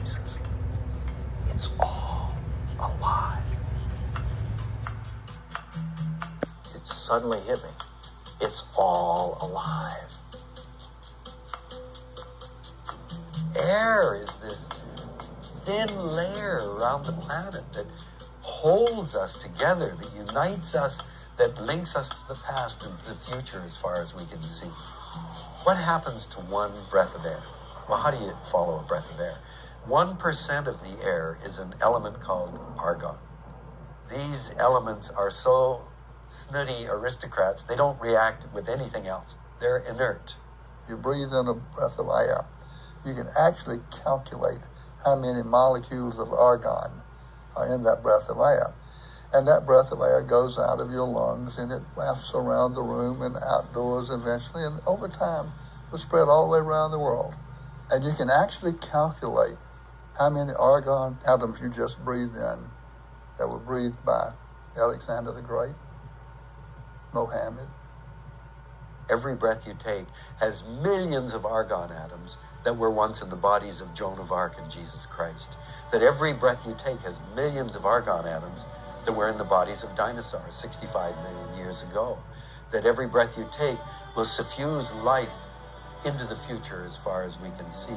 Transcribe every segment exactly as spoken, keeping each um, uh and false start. witnesses. It's all alive. It suddenly hit me. It's all alive. Air is this thin layer around the planet that holds us together, that unites us, that links us to the past and the future as far as we can see. What happens to one breath of air? Well, how do you follow a breath of air? One percent of the air is an element called argon. These elements are so snooty aristocrats, they don't react with anything else. They're inert. You breathe in a breath of air, you can actually calculate how many molecules of argon are in that breath of air. And that breath of air goes out of your lungs and it wafts around the room and outdoors eventually, and over time will spread all the way around the world. And you can actually calculate how many argon atoms you just breathed in that were breathed by Alexander the Great, Mohammed. Every breath you take has millions of argon atoms that were once in the bodies of Joan of Arc and Jesus Christ. That every breath you take has millions of argon atoms that were in the bodies of dinosaurs sixty-five million years ago. That every breath you take will suffuse life into the future as far as we can see.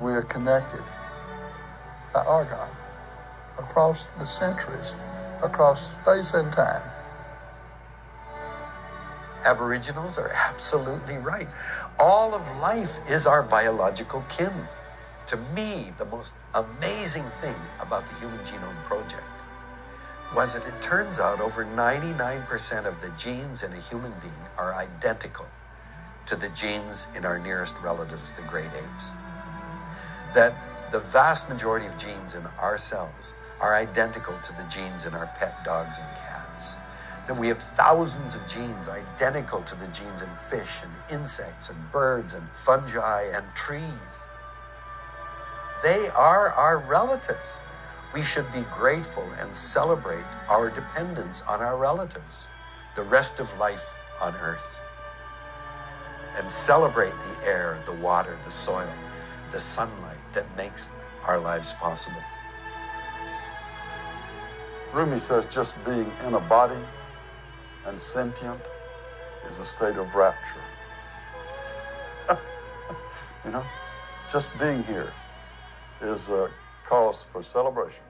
We are connected by argon across the centuries, across space and time. Aboriginals are absolutely right. All of life is our biological kin. To me, the most amazing thing about the Human Genome Project was that it turns out over ninety-nine percent of the genes in a human being are identical to the genes in our nearest relatives, the great apes. That the vast majority of genes in our cells are identical to the genes in our pet dogs and cats. That we have thousands of genes identical to the genes in fish and insects and birds and fungi and trees. They are our relatives. We should be grateful and celebrate our dependence on our relatives, the rest of life on Earth. And celebrate the air, the water, the soil, the sunlight that makes our lives possible. Rumi says just being in a body and sentient is a state of rapture. You know, just being here is a cause for celebration.